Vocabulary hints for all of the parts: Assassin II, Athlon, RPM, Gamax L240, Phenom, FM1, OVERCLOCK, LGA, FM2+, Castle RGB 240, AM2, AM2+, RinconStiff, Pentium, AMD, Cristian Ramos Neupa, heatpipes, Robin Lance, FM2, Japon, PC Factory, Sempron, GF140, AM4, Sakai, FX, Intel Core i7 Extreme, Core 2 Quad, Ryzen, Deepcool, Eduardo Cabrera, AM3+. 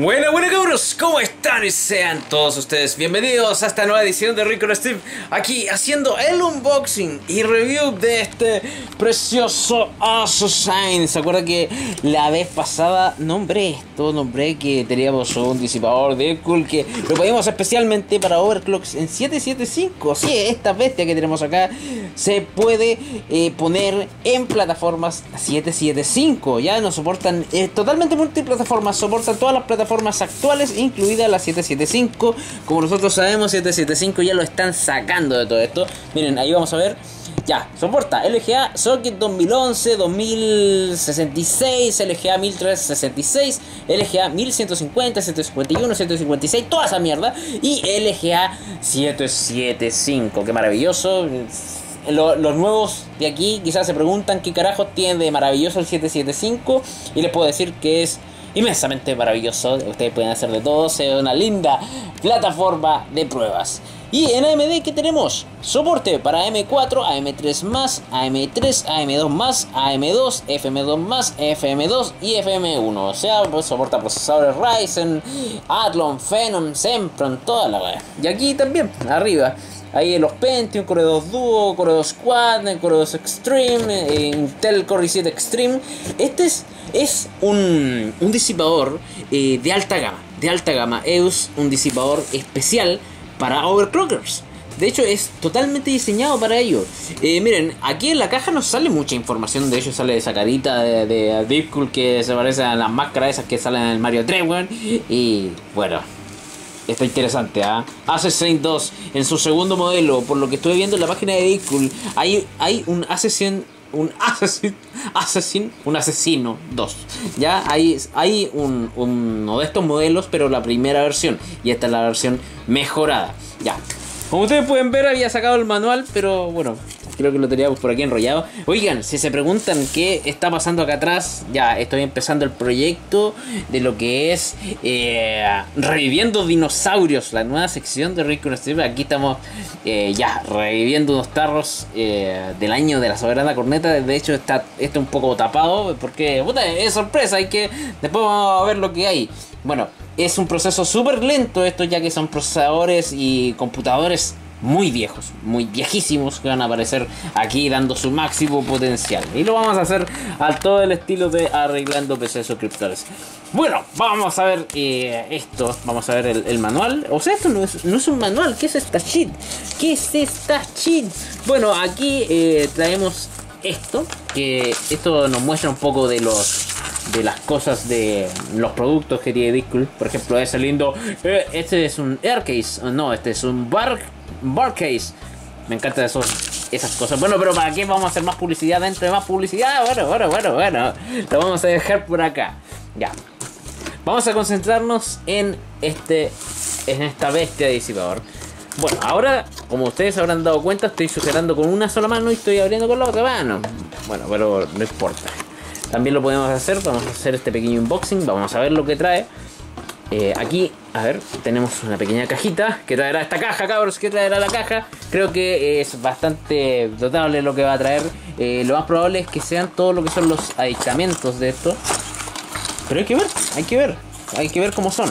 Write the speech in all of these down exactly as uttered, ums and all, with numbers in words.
Bueno, bueno cabros, ¿cómo están? Y sean todos ustedes bienvenidos a esta nueva edición de RinconStiff, aquí haciendo el unboxing y review de este precioso Assassin. ¿Se acuerdan que la vez pasada nombré, todo nombré que teníamos un disipador Deepcool que lo pedimos especialmente para overclocks en siete siete cinco? Así es, esta bestia que tenemos acá se puede eh, poner en plataformas siete siete cinco. Ya nos soportan eh, totalmente multiplataformas, soportan todas las plataformas formas actuales, incluida la siete siete cinco. Como nosotros sabemos, siete siete cinco ya lo están sacando de todo esto. Miren, ahí vamos a ver. Ya, soporta L G A Socket dos mil once, dos mil sesenta y seis, L G A mil trescientos sesenta y seis, L G A mil ciento cincuenta, ciento cincuenta y uno, ciento cincuenta y seis, toda esa mierda. Y L G A siete siete cinco. Qué maravilloso. Los, los nuevos de aquí quizás se preguntan qué carajos tiene de maravilloso el siete siete cinco. Y les puedo decir que es inmensamente maravilloso, ustedes pueden hacer de todo, es una linda plataforma de pruebas. Y en A M D, ¿qué tenemos? Soporte para A M cuatro, A M tres más, A M tres, A M dos más, A M dos, F M dos más, F M dos y F M uno. O sea, pues soporta procesadores Ryzen, Athlon, Phenom, Sempron, toda la wea. Y aquí también, arriba, ahí los Pentium, Core dos Duo, Core dos Quad, Core dos Extreme, eh, Intel Core i siete Extreme. Este es, es un, un disipador eh, de alta gama, de alta gama. Es un disipador especial para overclockers. De hecho, es totalmente diseñado para ello. Eh, miren, aquí en la caja nos sale mucha información. De hecho, sale esa carita de, de Deepcool que se parece a las máscaras esas que salen en el Mario tres, weón. Y bueno, está interesante, ¿ah? ¿eh? Assassin dos en su segundo modelo, por lo que estuve viendo en la página de Deepcool, hay, hay un Assassin, un Assassin, Assassin, un Asesino dos. Ya hay, hay un, uno de estos modelos, pero la primera versión, y esta es la versión mejorada. Ya, como ustedes pueden ver, había sacado el manual, pero bueno, creo que lo teníamos por aquí enrollado. Oigan, si se preguntan qué está pasando acá atrás, ya estoy empezando el proyecto de lo que es eh, Reviviendo Dinosaurios, la nueva sección de RinconStiff. Aquí estamos eh, ya reviviendo unos tarros eh, del año de la soberana corneta. De hecho, está esto un poco tapado porque puta, es sorpresa, hay que después vamos a ver lo que hay. Bueno, es un proceso súper lento esto, ya que son procesadores y computadores muy viejos, muy viejísimos, que van a aparecer aquí dando su máximo potencial. Y lo vamos a hacer al todo el estilo de arreglando P C suscriptores. Bueno, vamos a ver eh, esto. Vamos a ver el, el manual. O sea, esto no es, no es un manual. ¿Qué es esta shit? ¿Qué es esta shit? Bueno, aquí eh, traemos esto, que esto nos muestra un poco de los de las cosas, de los productos que tiene Deepcool. Por ejemplo, ese lindo eh, este es un aircase. No, este es un bar Barcase. Me encantan esos, esas cosas. Bueno, pero ¿para qué vamos a hacer más publicidad dentro de más publicidad? Bueno, bueno, bueno, bueno. Lo vamos a dejar por acá. Ya. Vamos a concentrarnos en este, en esta bestia de disipador. Bueno, ahora, como ustedes habrán dado cuenta, estoy sujetando con una sola mano y estoy abriendo con la otra mano. Bueno, pero no importa. También lo podemos hacer. Vamos a hacer este pequeño unboxing. Vamos a ver lo que trae. Eh, aquí, a ver, tenemos una pequeña cajita. ¿Qué traerá esta caja, cabros? ¿Qué traerá la caja? Creo que es bastante notable lo que va a traer. Eh, lo más probable es que sean todo lo que son los aditamentos de esto. Pero hay que ver, hay que ver, hay que ver cómo son.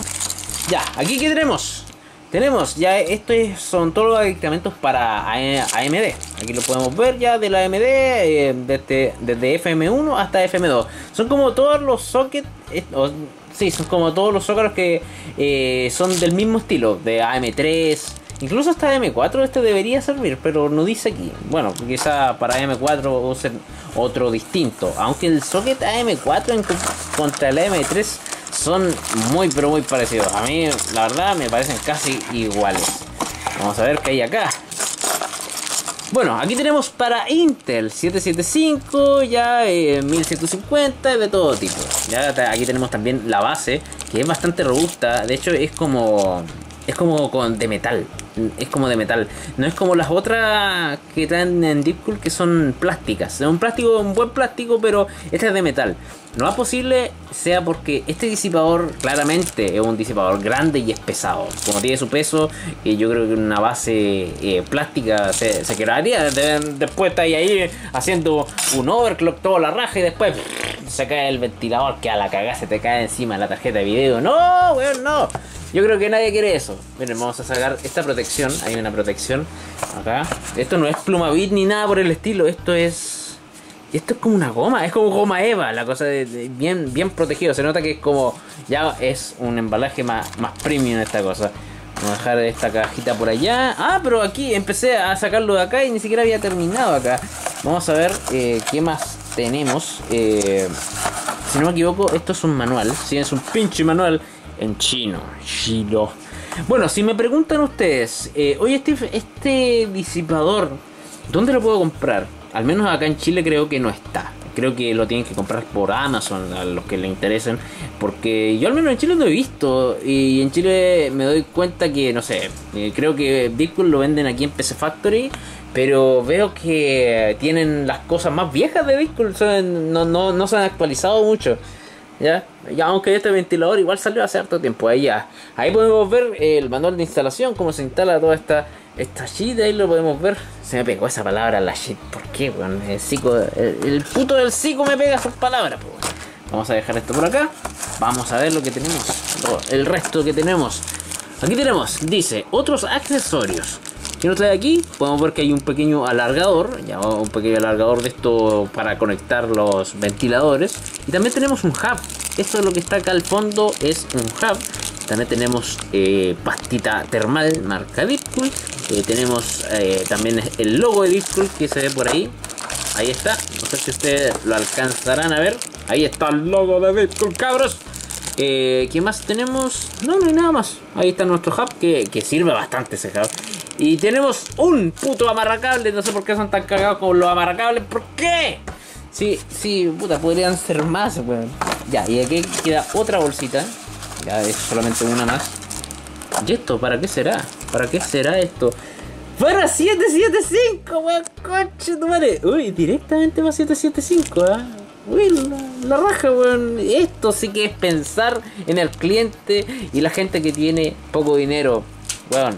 Ya, aquí ¿qué tenemos? Tenemos, ya estos son todos los aditamentos para A M D. Aquí lo podemos ver ya de la A M D, eh, desde, desde F M uno hasta F M dos. Son como todos los sockets. Eh, o, Sí, son como todos los zócalos que eh, son del mismo estilo, de A M tres, incluso hasta A M cuatro. Este debería servir, pero no dice aquí. Bueno, quizá para A M cuatro usen otro distinto, aunque el socket A M cuatro en contra el A M tres son muy pero muy parecidos. A mí, la verdad, me parecen casi iguales. Vamos a ver qué hay acá. Bueno, aquí tenemos para Intel siete siete cinco, ya eh, mil ciento cincuenta, de todo tipo. Ya aquí tenemos también la base, que es bastante robusta. De hecho, es como Es como con, de metal. Es como de metal. No es como las otras que traen en Deepcool, que son plásticas. Es un plástico, un buen plástico, pero este es de metal. Lo más posible sea porque este disipador claramente es un disipador grande y es pesado. Como tiene su peso, eh, yo creo que una base eh, plástica se, se quebraría. Después está ahí, ahí haciendo un overclock toda la raja y después pff, se cae el ventilador, que a la cagada se te cae encima la tarjeta de video. No, weón, no. Yo creo que nadie quiere eso. Miren, vamos a sacar esta protección. Hay una protección acá. Esto no es plumavit ni nada por el estilo. Esto es... Esto es como una goma. Es como goma eva. La cosa de, de, bien, bien protegido. Se nota que es como... Ya es un embalaje más, más premium esta cosa. Vamos a dejar esta cajita por allá. Ah, pero aquí empecé a sacarlo de acá y ni siquiera había terminado acá. Vamos a ver eh, qué más tenemos. Eh, si no me equivoco, esto es un manual. Sí, es un pinche manual. En chino, chino. Bueno, si me preguntan ustedes, eh, oye Steve, este disipador, ¿dónde lo puedo comprar? Al menos acá en Chile creo que no está. Creo que lo tienen que comprar por Amazon, a los que le interesen. Porque yo al menos en Chile no he visto. Y en Chile me doy cuenta que, no sé, eh, creo que Deepcool lo venden aquí en P C Factory. Pero veo que tienen las cosas más viejas de Deepcool. No, no, no se han actualizado mucho. Ya, ya, aunque este ventilador igual salió hace harto tiempo. Ahí ya, ahí podemos ver el manual de instalación, cómo se instala toda esta esta shit. Ahí lo podemos ver. Se me pegó esa palabra, la shit. ¿Por qué, weón? El psico, el, el puto del psico me pega sus palabras, weón. Vamos a dejar esto por acá. Vamos a ver lo que tenemos, el resto que tenemos. Aquí tenemos, dice, otros accesorios. Si no trae aquí, podemos ver que hay un pequeño alargador, ya, un pequeño alargador de esto para conectar los ventiladores. Y también tenemos un hub. Esto es lo que está acá al fondo, es un hub. También tenemos eh, pastita termal marca Deepcool. Eh, tenemos eh, también el logo de Deepcool que se ve por ahí. Ahí está. No sé si ustedes lo alcanzarán a ver. Ahí está el logo de Deepcool, cabros. Eh, ¿Qué más tenemos? No, no hay nada más. Ahí está nuestro hub, que, que sirve bastante ese hub. Y tenemos un puto amarracable. No sé por qué son tan cagados con los amarracables. ¿Por qué? Sí, sí, puta, podrían ser más, weón. Ya, y aquí queda otra bolsita. Ya es solamente una más. ¿Y esto? ¿Para qué será? ¿Para qué será esto? ¡Para siete siete cinco, weón! ¡Coche tu madre! Uy, directamente va siete siete cinco, ¿eh? Uy, la, la raja, weón. Esto sí que es pensar en el cliente y la gente que tiene poco dinero, weón.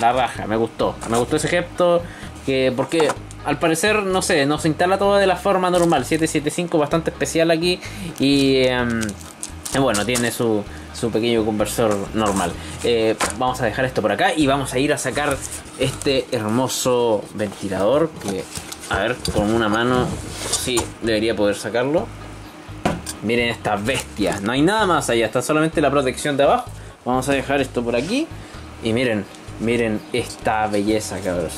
La raja, me gustó. Me gustó ese gesto. Que porque al parecer, no sé, no se instala todo de la forma normal. siete siete cinco, bastante especial aquí. Y um, bueno, tiene su, su pequeño conversor normal. Eh, vamos a dejar esto por acá y vamos a ir a sacar este hermoso ventilador. Que, a ver, con una mano sí debería poder sacarlo. Miren estas bestias. No hay nada más allá, está solamente la protección de abajo. Vamos a dejar esto por aquí. Y miren. Miren esta belleza, cabros.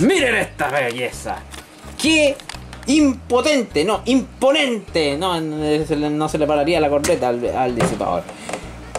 Miren esta belleza. Qué impotente, no, imponente. No, no se le pararía la corneta al, al disipador.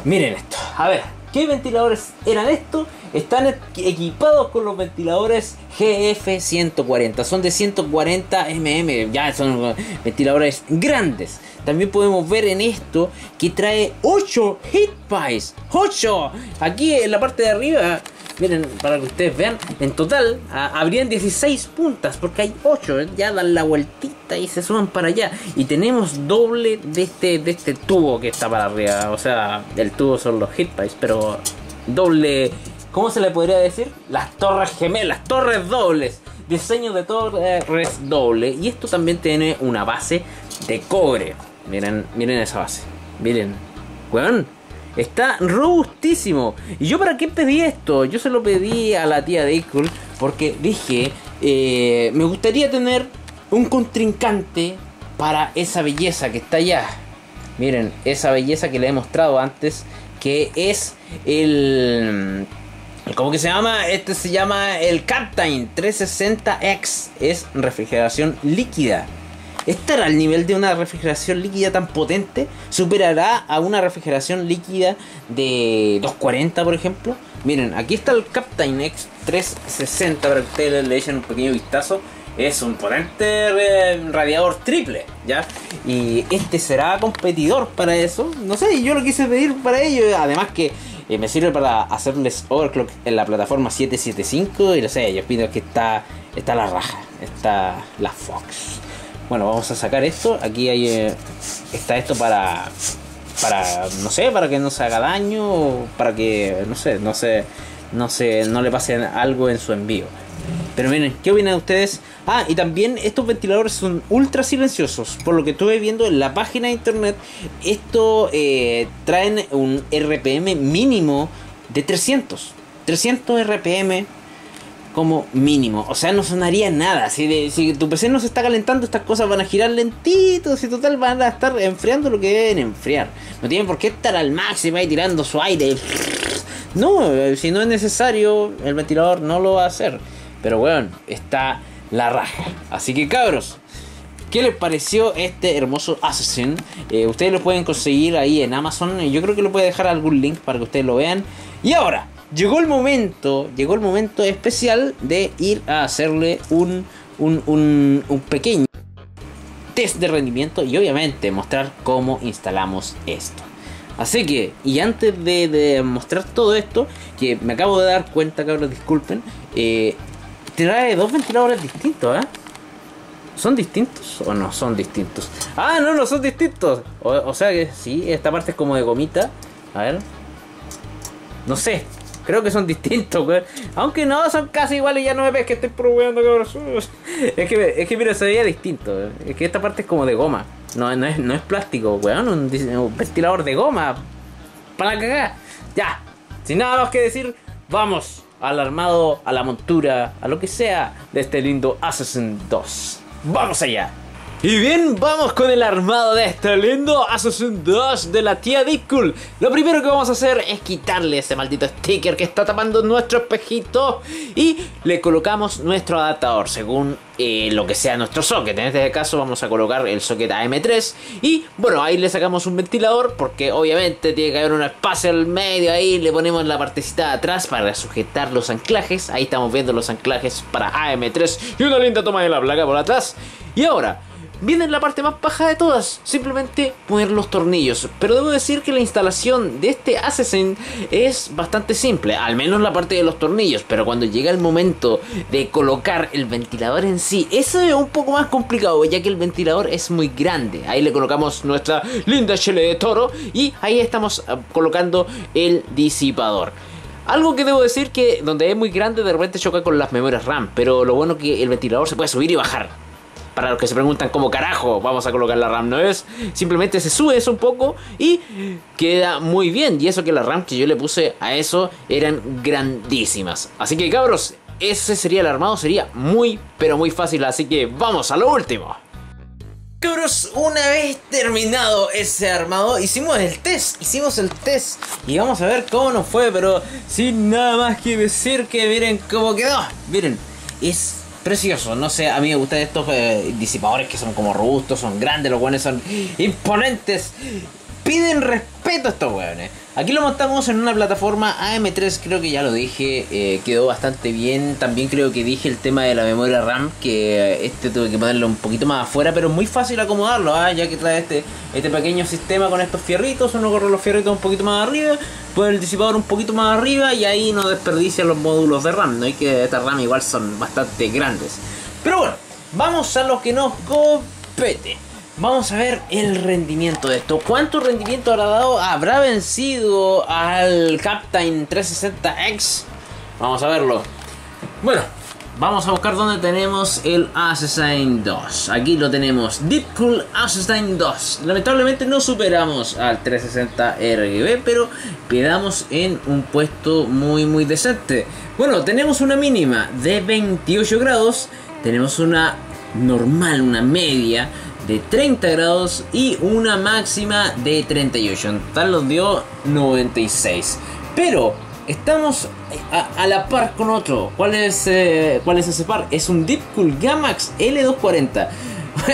Miren esto. A ver, ¿qué ventiladores eran estos? Están equipados con los ventiladores G F ciento cuarenta. Son de ciento cuarenta milímetros. Ya son ventiladores grandes. También podemos ver en esto que trae ocho heatpipes. ocho. Aquí en la parte de arriba. Miren, para que ustedes vean, en total a, habrían dieciséis puntas, porque hay ocho, ¿eh? Ya dan la vueltita y se suman para allá. Y tenemos doble de este, de este tubo que está para arriba. O sea, el tubo son los heatpipes, pero doble... ¿Cómo se le podría decir? Las torres gemelas, torres dobles. Diseño de torres doble. Y esto también tiene una base de cobre. Miren, miren esa base. Miren, weón. Está robustísimo. ¿Y yo para qué pedí esto? Yo se lo pedí a la tía Deepcool porque dije, eh, me gustaría tener un contrincante para esa belleza que está allá. Miren, esa belleza que le he mostrado antes, que es el... ¿Cómo que se llama? Este se llama el Captain trescientos sesenta X. Es refrigeración líquida. ¿Estará al nivel de una refrigeración líquida tan potente? ¿Superará a una refrigeración líquida de doscientos cuarenta, por ejemplo? Miren, aquí está el Captain X trescientos sesenta para que ustedes le echen un pequeño vistazo. Es un potente radiador triple, ¿ya? Y este será competidor para eso. No sé, yo lo quise pedir para ello. Además que eh, me sirve para hacerles overclock en la plataforma siete siete cinco y lo sé, yo opino que está, está la raja, está la Fox. Bueno, vamos a sacar esto. Aquí hay, eh, está esto para, para, no sé, para que no se haga daño, o para que, no sé, no sé, no sé, no le pase algo en su envío. Pero miren, ¿qué opinan ustedes? Ah, y también estos ventiladores son ultra silenciosos. Por lo que estuve viendo en la página de internet, esto eh, traen un R P M mínimo de trescientos. trescientos R P M como mínimo. O sea, no sonaría nada. Si, de, si tu P C no se está calentando, estas cosas van a girar lentitos y total van a estar enfriando lo que deben enfriar. No tienen por qué estar al máximo ahí tirando su aire. No, si no es necesario, el ventilador no lo va a hacer. Pero bueno, está la raja. Así que cabros, ¿qué les pareció este hermoso Assassin? Eh, ustedes lo pueden conseguir ahí en Amazon. Yo creo que lo voy a dejar algún link para que ustedes lo vean. Y ahora, llegó el momento, llegó el momento especial de ir a hacerle un, un, un, un pequeño test de rendimiento. Y obviamente mostrar cómo instalamos esto. Así que, y antes de, de mostrar todo esto, que me acabo de dar cuenta, cabros, disculpen. Eh... Trae dos ventiladores distintos, ¿eh? ¿Son distintos o no son distintos? ¡Ah, no, no son distintos! O, o sea que sí, esta parte es como de gomita. A ver. No sé, creo que son distintos, güey. Aunque no, son casi iguales, ya no me ves que estoy probando, cabrón. Es que, es que mira, se veía distinto. Güey. Es que esta parte es como de goma. No, no, es, no es plástico, güey. Un, un ventilador de goma. Para la cagada. Ya, sin nada más que decir, vamos al armado, a la montura, a lo que sea de este lindo Assassin dos. ¡Vamos allá! Y bien, vamos con el armado de este lindo Assassin dos de la tía Deepcool. Lo primero que vamos a hacer es quitarle ese maldito sticker que está tapando nuestro espejito y le colocamos nuestro adaptador según eh, lo que sea nuestro socket. En este caso vamos a colocar el socket A M tres y bueno, ahí le sacamos un ventilador porque obviamente tiene que haber un espacio al medio. Ahí le ponemos la partecita de atrás para sujetar los anclajes. Ahí estamos viendo los anclajes para A M tres y una linda toma de la placa por atrás. Y ahora viene la parte más paja de todas, simplemente poner los tornillos. Pero debo decir que la instalación de este Assassin es bastante simple, al menos la parte de los tornillos. Pero cuando llega el momento de colocar el ventilador en sí, eso es un poco más complicado, ya que el ventilador es muy grande. Ahí le colocamos nuestra linda chile de toro y ahí estamos colocando el disipador. Algo que debo decir que donde es muy grande de repente choca con las memorias RAM, pero lo bueno es que el ventilador se puede subir y bajar. Para los que se preguntan cómo carajo vamos a colocar la RAM, no es, simplemente se sube eso un poco y queda muy bien. Y eso que la RAM que yo le puse a eso eran grandísimas. Así que cabros, ese sería el armado, sería muy pero muy fácil, así que vamos a lo último. Cabros, una vez terminado ese armado, hicimos el test, hicimos el test y vamos a ver cómo nos fue, pero sin nada más que decir que miren cómo quedó. Miren, es precioso, no sé, a mí me gustan estos eh, disipadores que son como robustos, son grandes, los weones son imponentes. Piden respeto a estos weones. Aquí lo montamos en una plataforma A M tres, creo que ya lo dije, eh, quedó bastante bien. También creo que dije el tema de la memoria RAM, que este tuve que ponerlo un poquito más afuera, pero es muy fácil acomodarlo, ¿eh? Ya que trae este, este pequeño sistema con estos fierritos, uno corre los fierritos un poquito más arriba, pone el disipador un poquito más arriba y ahí no desperdicia los módulos de RAM. No hay que, estas RAM igual son bastante grandes. Pero bueno, vamos a lo que nos compete. Vamos a ver el rendimiento de esto. ¿Cuánto rendimiento habrá dado? ¿Habrá vencido al Captain trescientos sesenta X? Vamos a verlo. Bueno, vamos a buscar dónde tenemos el Assassin dos. Aquí lo tenemos, Deepcool Assassin dos. Lamentablemente no superamos al trescientos sesenta R G B, pero quedamos en un puesto muy muy decente. Bueno, tenemos una mínima de veintiocho grados, tenemos una normal, una media de treinta grados y una máxima de treinta y ocho. En total nos dio noventa y seis, pero estamos a, a la par con otro. ¿Cuál es, eh, cuál es ese par? Es un Deepcool Gamax L doscientos cuarenta.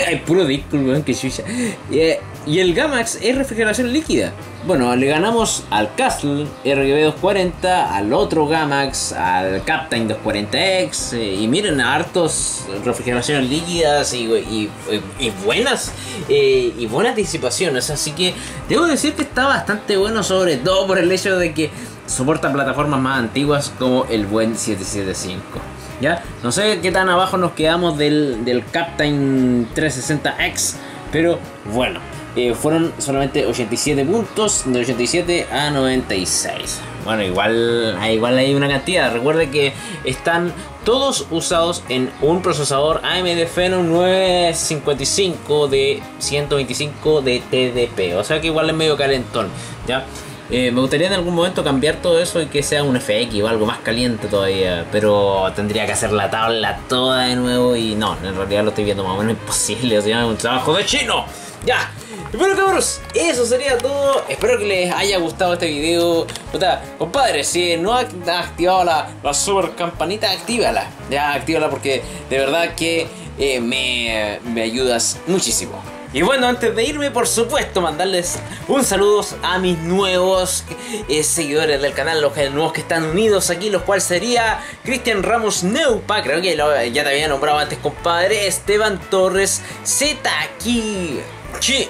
Ay, puro Deepcool, weón, que chucha. Eh, y el Gamax es refrigeración líquida. Bueno, le ganamos al Castle R G B doscientos cuarenta, al otro Gamax, al Captain doscientos cuarenta equis, eh, y miren, hartos refrigeraciones líquidas y, y, y, y buenas eh, y buenas disipaciones, así que debo decir que está bastante bueno, sobre todo por el hecho de que soporta plataformas más antiguas como el buen siete siete cinco. ¿Ya? No sé qué tan abajo nos quedamos del, del Captain trescientos sesenta equis, pero bueno, eh, fueron solamente ochenta y siete puntos, de ochenta y siete a noventa y seis. Bueno, igual, igual hay una cantidad. Recuerde que están todos usados en un procesador A M D Phenom novecientos cincuenta y cinco de ciento veinticinco de T D P, o sea que igual es medio calentón, ¿ya? Eh, me gustaría en algún momento cambiar todo eso y que sea un F X o algo más caliente todavía, pero tendría que hacer la tabla toda de nuevo y no, en realidad lo estoy viendo más o menos imposible, o sea, es un trabajo de chino. Ya, bueno cabros, eso sería todo, espero que les haya gustado este video. Puta, compadre, si no has activado la, la super campanita, actívala, ya, actívala porque de verdad que eh, me, me ayudas muchísimo. Y bueno, antes de irme, por supuesto, mandarles un saludo a mis nuevos eh, seguidores del canal, los nuevos que están unidos aquí, los cuales sería Cristian Ramos Neupa, creo que lo, ya te había nombrado antes, compadre, Esteban Torres, Zaki, Chi,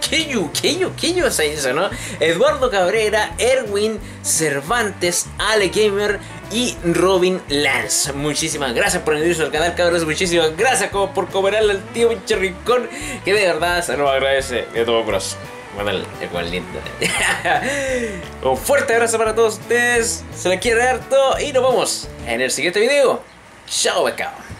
Keyu, Keyu, Keyu se dice, ¿no? Eduardo Cabrera, Erwin Cervantes, Ale Gamer y Robin Lance. Muchísimas gracias por unirse al canal, cabros. Muchísimas gracias como por comerle al tío pinche Rincón, que de verdad se nos agradece de todo corazón. Mándale el cual lindo. Un fuerte abrazo para todos ustedes. Se les quiere harto y nos vemos en el siguiente video. Chao, becao.